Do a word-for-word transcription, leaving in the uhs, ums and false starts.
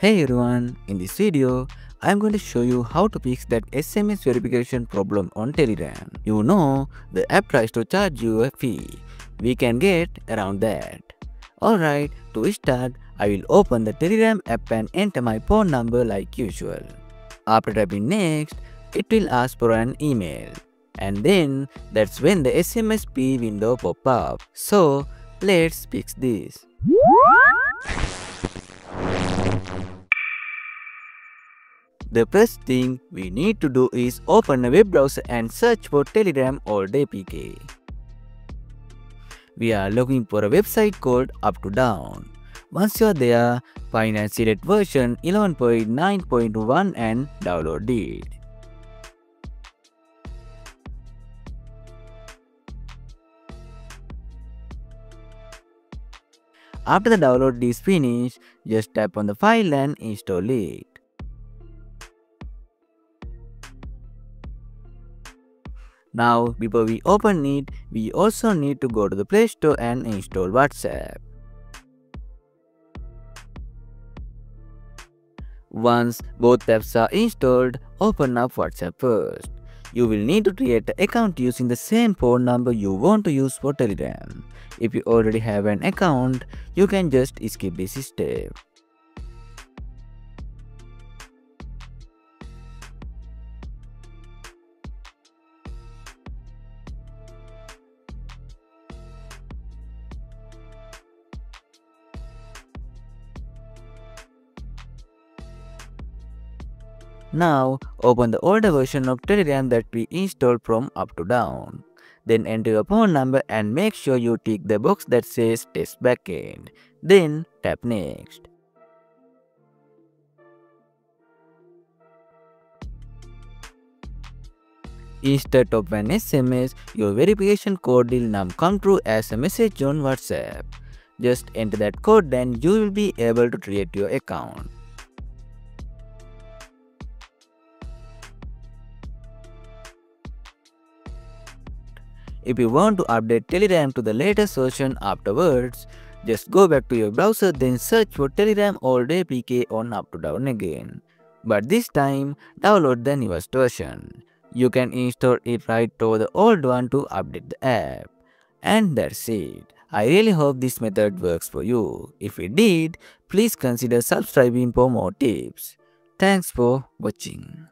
Hey everyone, in this video, I am going to show you how to fix that S M S verification problem on Telegram. You know, the app tries to charge you a fee. We can get around that. Alright, to start, I will open the Telegram app and enter my phone number like usual. After typing next, it will ask for an email. And then, that's when the S M S P window pop up. So, let's fix this. The first thing we need to do is open a web browser and search for Telegram or A P K. We are looking for a website called Uptodown. Once you are there, find and select version eleven point nine point one and download it. After the download is finished, just tap on the file and install it. Now, before we open it, we also need to go to the Play Store and install WhatsApp. Once both apps are installed, open up WhatsApp first. You will need to create an account using the same phone number you want to use for Telegram. If you already have an account, you can just skip this step. Now, open the older version of Telegram that we installed from Uptodown. Then enter your phone number and make sure you tick the box that says Test Backend. Then tap Next. Instead of an S M S, your verification code will now come through as a message on WhatsApp. Just enter that code, then you will be able to create your account. If you want to update Telegram to the latest version afterwards, just go back to your browser, then search for Telegram or A P K on Uptodown again. But this time, download the newest version. You can install it right over the old one to update the app. And that's it. I really hope this method works for you. If it did, please consider subscribing for more tips. Thanks for watching.